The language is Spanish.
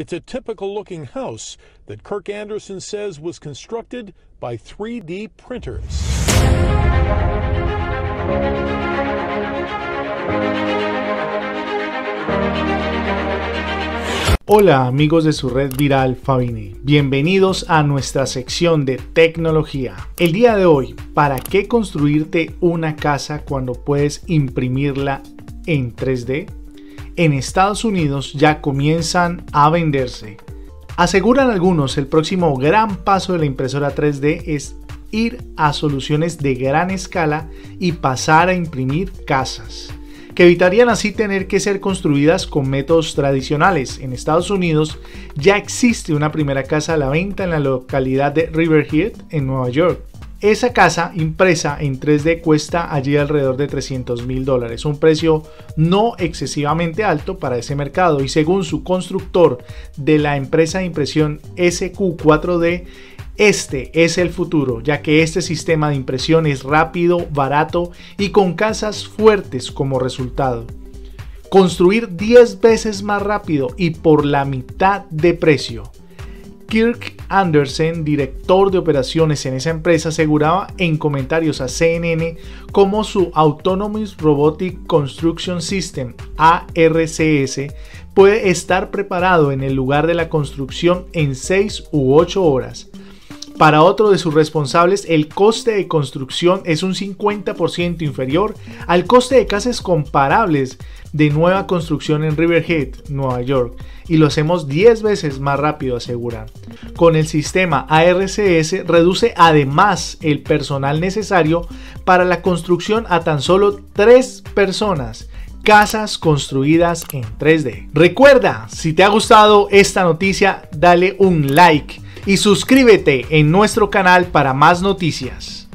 It's a typical-looking house that Kirk Andersen says was constructed by 3D printers. Hola amigos de su red viral Fabini, bienvenidos a nuestra sección de tecnología. El día de hoy, ¿para qué construirte una casa cuando puedes imprimirla en 3D? En Estados Unidos ya comienzan a venderse. Aseguran algunos, el próximo gran paso de la impresora 3D es ir a soluciones de gran escala y pasar a imprimir casas, que evitarían así tener que ser construidas con métodos tradicionales. En Estados Unidos ya existe una primera casa a la venta en la localidad de Riverhead, en Nueva York. Esa casa impresa en 3D cuesta allí alrededor de $300.000, un precio no excesivamente alto para ese mercado, y según su constructor de la empresa de impresión SQ4D, este es el futuro, ya que este sistema de impresión es rápido, barato y con casas fuertes como resultado. Construir 10 veces más rápido y por la mitad de precio. Kirk Andersen, director de operaciones en esa empresa, aseguraba en comentarios a CNN cómo su Autonomous Robotic Construction System, ARCS, puede estar preparado en el lugar de la construcción en 6 u 8 horas. Para otro de sus responsables, el coste de construcción es un 50% inferior al coste de casas comparables de nueva construcción en Riverhead, Nueva York, y lo hacemos 10 veces más rápido, aseguran. Con el sistema ARCS reduce además el personal necesario para la construcción a tan solo 3 personas. Casas construidas en 3D. Recuerda, si te ha gustado esta noticia, dale un like. Y suscríbete en nuestro canal para más noticias.